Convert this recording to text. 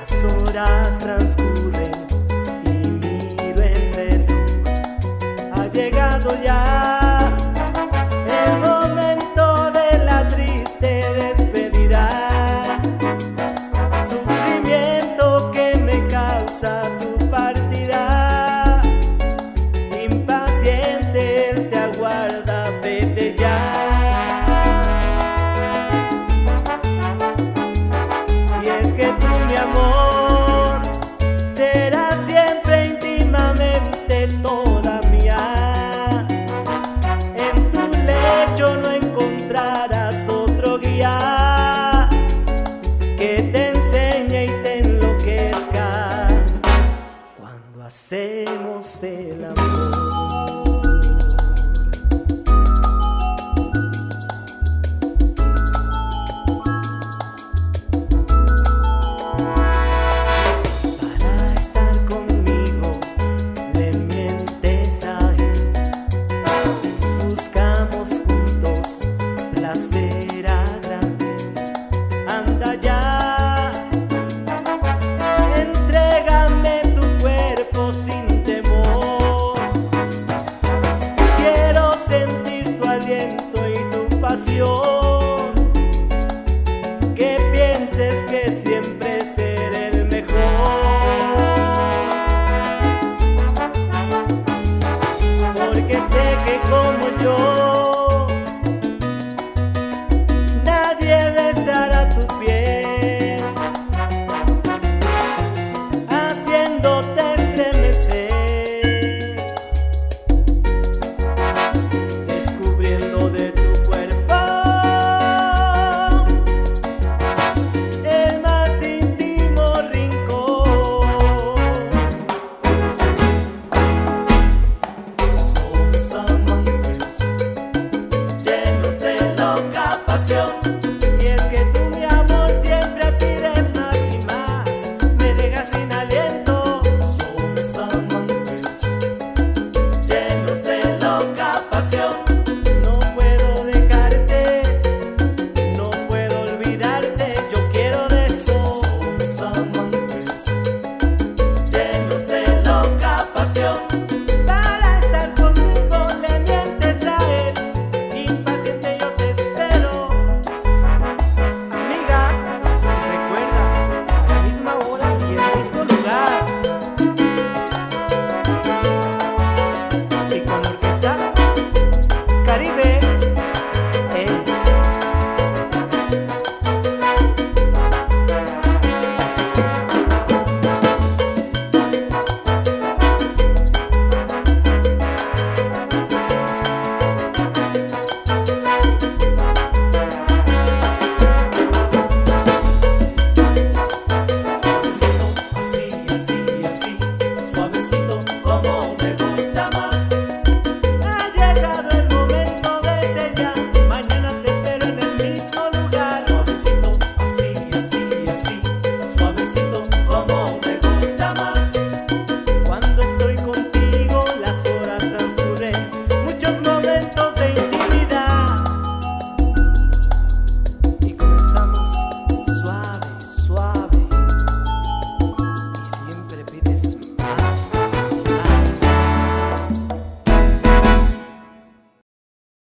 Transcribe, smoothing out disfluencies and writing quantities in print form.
Las horas transcurren y miro el reloj. Ha llegado ya.